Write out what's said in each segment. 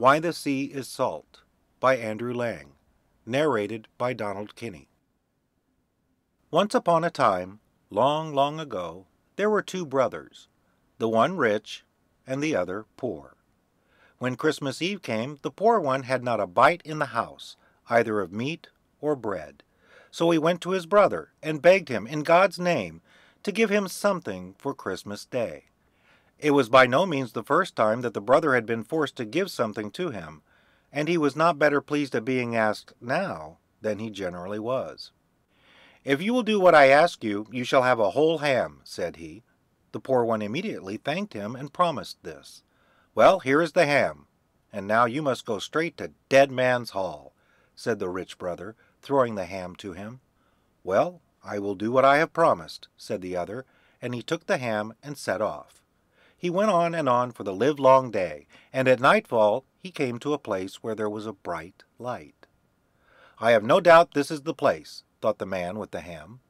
Why the Sea is Salt by Andrew Lang, narrated by Donald Kinney. Once upon a time, long, long ago, there were two brothers, the one rich and the other poor. When Christmas Eve came, the poor one had not a bite in the house, either of meat or bread. So he went to his brother and begged him, in God's name, to give him something for Christmas Day. It was by no means the first time that the brother had been forced to give something to him, and he was not better pleased at being asked now than he generally was. "If you will do what I ask you, you shall have a whole ham," said he. The poor one immediately thanked him and promised this. "Well, here is the ham, and now you must go straight to Dead Man's Hall," said the rich brother, throwing the ham to him. "Well, I will do what I have promised," said the other, and he took the ham and set off. He went on and on for the livelong day, and at nightfall he came to a place where there was a bright light. "I have no doubt this is the place," thought the man with the ham.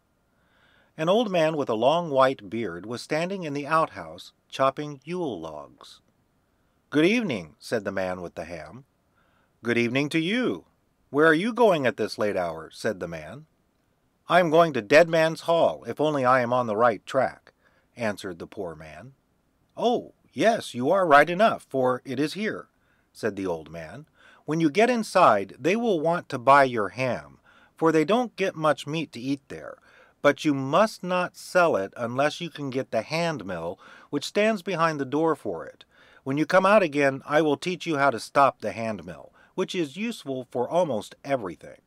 An old man with a long white beard was standing in the outhouse chopping Yule logs. "Good evening," said the man with the ham. "Good evening to you. Where are you going at this late hour?" said the man. "I am going to Dead Man's Hall, if only I am on the right track," answered the poor man. "Oh, yes, you are right enough, for it is here," said the old man. "When you get inside, they will want to buy your ham, for they don't get much meat to eat there. But you must not sell it unless you can get the hand mill, which stands behind the door for it. When you come out again, I will teach you how to stop the hand mill, which is useful for almost everything."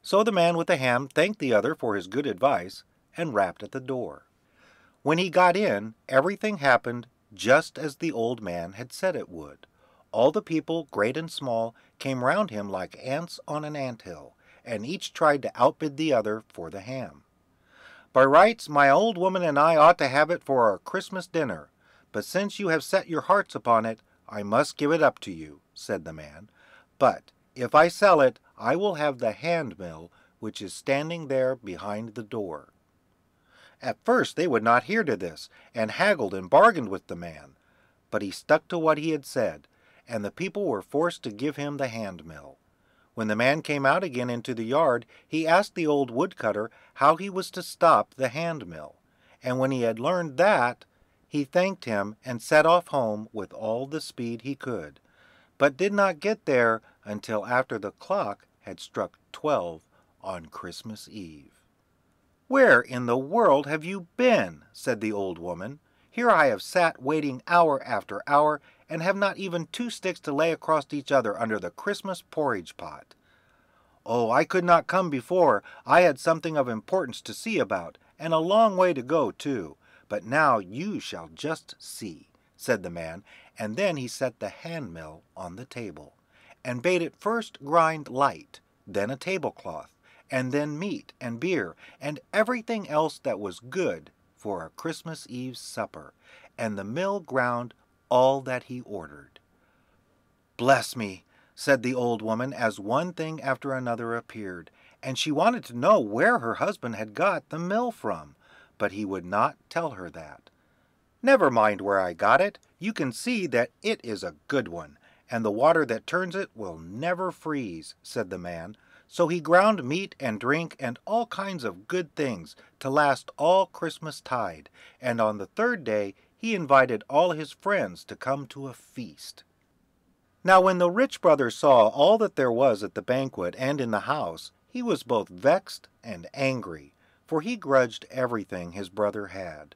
So the man with the ham thanked the other for his good advice and rapped at the door. When he got in, everything happened just as the old man had said it would. All the people, great and small, came round him like ants on an anthill, and each tried to outbid the other for the ham. "By rights, my old woman and I ought to have it for our Christmas dinner, but since you have set your hearts upon it, I must give it up to you," said the man. "But if I sell it, I will have the hand mill, which is standing there behind the door." At first they would not hear to this, and haggled and bargained with the man. But he stuck to what he had said, and the people were forced to give him the hand mill. When the man came out again into the yard, he asked the old woodcutter how he was to stop the hand mill. And when he had learned that, he thanked him and set off home with all the speed he could, but did not get there until after the clock had struck 12 on Christmas Eve. "Where in the world have you been?" said the old woman. "Here I have sat waiting hour after hour, and have not even 2 sticks to lay across each other under the Christmas porridge pot." "Oh, I could not come before. I had something of importance to see about, and a long way to go, too. But now you shall just see," said the man, and then he set the hand mill on the table, and bade it first grind light, then a tablecloth, and then meat and beer and everything else that was good for a Christmas Eve supper, and the mill ground all that he ordered. "Bless me," said the old woman as one thing after another appeared, and she wanted to know where her husband had got the mill from, but he would not tell her that. "Never mind where I got it. You can see that it is a good one, and the water that turns it will never freeze," said the man. So he ground meat and drink and all kinds of good things to last all Christmas tide, and on the 3rd day he invited all his friends to come to a feast. Now when the rich brother saw all that there was at the banquet and in the house, he was both vexed and angry, for he grudged everything his brother had.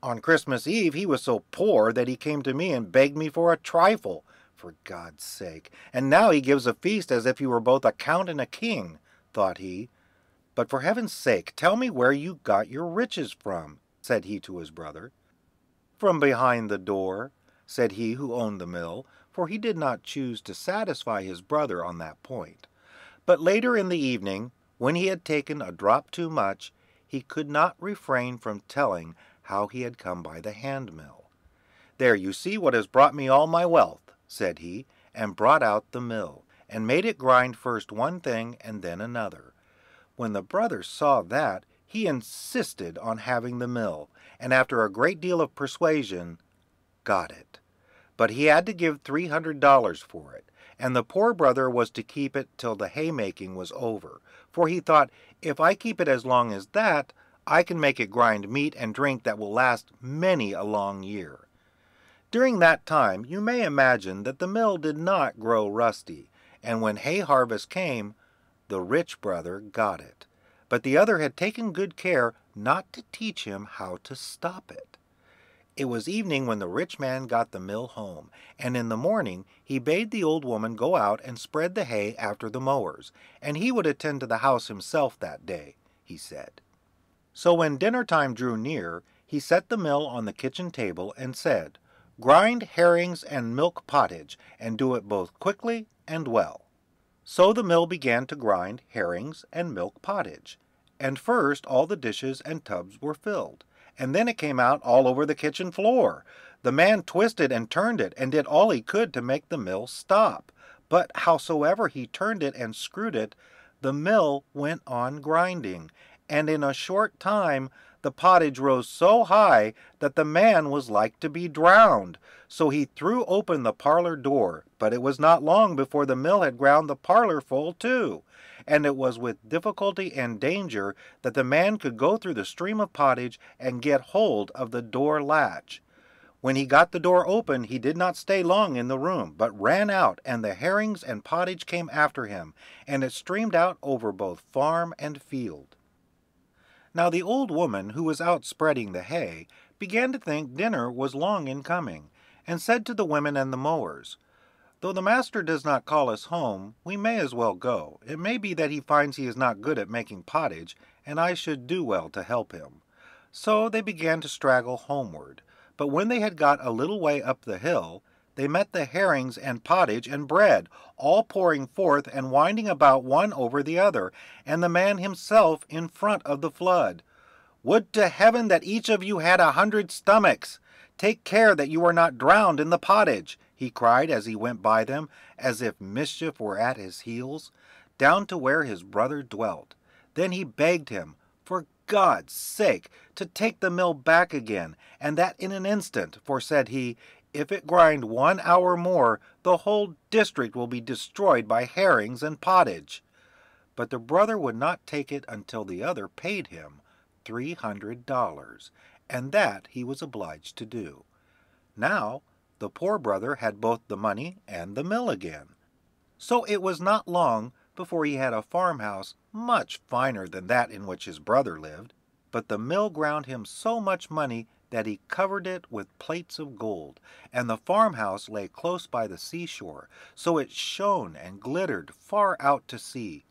"On Christmas Eve he was so poor that he came to me and begged me for a trifle, for God's sake, and now he gives a feast as if he were both a count and a king," thought he. "But for heaven's sake, tell me where you got your riches from," said he to his brother. "From behind the door," said he who owned the mill, for he did not choose to satisfy his brother on that point. But later in the evening, when he had taken a drop too much, he could not refrain from telling how he had come by the hand mill. "There, you see what has brought me all my wealth," said he, and brought out the mill, and made it grind first one thing and then another. When the brother saw that, he insisted on having the mill, and after a great deal of persuasion, got it. But he had to give $300 for it, and the poor brother was to keep it till the haymaking was over, for he thought, if I keep it as long as that, I can make it grind meat and drink that will last many a long year. During that time you may imagine that the mill did not grow rusty, and when hay harvest came, the rich brother got it. But the other had taken good care not to teach him how to stop it. It was evening when the rich man got the mill home, and in the morning he bade the old woman go out and spread the hay after the mowers, and he would attend to the house himself that day, he said. So when dinner time drew near, he set the mill on the kitchen table and said, "Grind herrings and milk pottage, and do it both quickly and well." So the mill began to grind herrings and milk pottage, and first all the dishes and tubs were filled, and then it came out all over the kitchen floor. The man twisted and turned it, and did all he could to make the mill stop, but howsoever he turned it and screwed it, the mill went on grinding, and in a short time the pottage rose so high that the man was like to be drowned. So he threw open the parlor door, but it was not long before the mill had ground the parlor full too, and it was with difficulty and danger that the man could go through the stream of pottage and get hold of the door latch. When he got the door open, he did not stay long in the room, but ran out, and the herrings and pottage came after him, and it streamed out over both farm and field. Now the old woman, who was out spreading the hay, began to think dinner was long in coming, and said to the women and the mowers, "Though the master does not call us home, we may as well go. It may be that he finds he is not good at making pottage, and I should do well to help him." So they began to straggle homeward, but when they had got a little way up the hill, they met the herrings and pottage and bread, all pouring forth and winding about one over the other, and the man himself in front of the flood. "Would to heaven that each of you had 100 stomachs! Take care that you are not drowned in the pottage!" he cried as he went by them, as if mischief were at his heels, down to where his brother dwelt. Then he begged him, for God's sake, to take the mill back again, and that in an instant, for said he, "If it grind 1 hour more, the whole district will be destroyed by herrings and pottage." But the brother would not take it until the other paid him $300, and that he was obliged to do. Now the poor brother had both the money and the mill again. So it was not long before he had a farmhouse much finer than that in which his brother lived, but the mill ground him so much money that he covered it with plates of gold, and the farmhouse lay close by the seashore, so it shone and glittered far out to sea.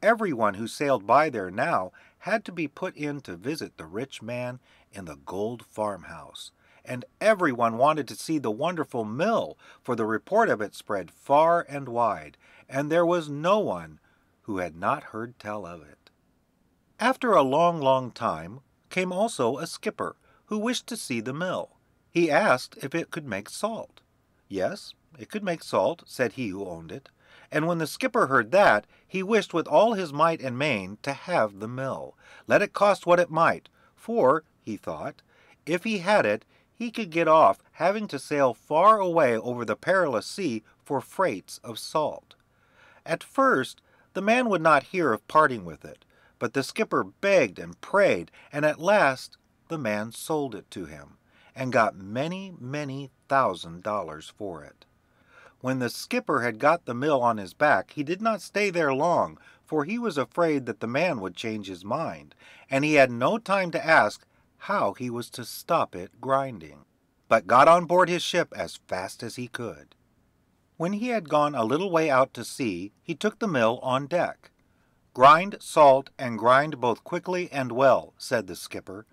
Everyone who sailed by there now had to be put in to visit the rich man in the gold farmhouse, and everyone wanted to see the wonderful mill, for the report of it spread far and wide, and there was no one who had not heard tell of it. After a long, long time came also a skipper, who wished to see the mill. He asked if it could make salt. "Yes, it could make salt," said he who owned it. And when the skipper heard that, he wished with all his might and main to have the mill, let it cost what it might, for, he thought, if he had it, he could get off having to sail far away over the perilous sea for freights of salt. At first, the man would not hear of parting with it, but the skipper begged and prayed, and at last the man sold it to him, and got many, many $1,000 for it. When the skipper had got the mill on his back, he did not stay there long, for he was afraid that the man would change his mind, and he had no time to ask how he was to stop it grinding, but got on board his ship as fast as he could. When he had gone a little way out to sea, he took the mill on deck. "Grind salt, and grind both quickly and well," said the skipper.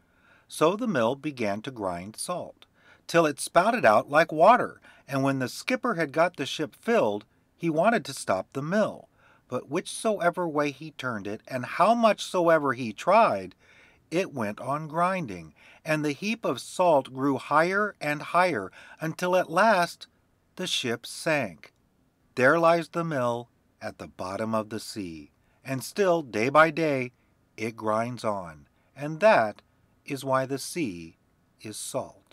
So the mill began to grind salt, till it spouted out like water, and when the skipper had got the ship filled, he wanted to stop the mill, but whichsoever way he turned it, and how much soever he tried, it went on grinding, and the heap of salt grew higher and higher, until at last the ship sank. There lies the mill at the bottom of the sea, and still, day by day, it grinds on, and that is why the sea is salt.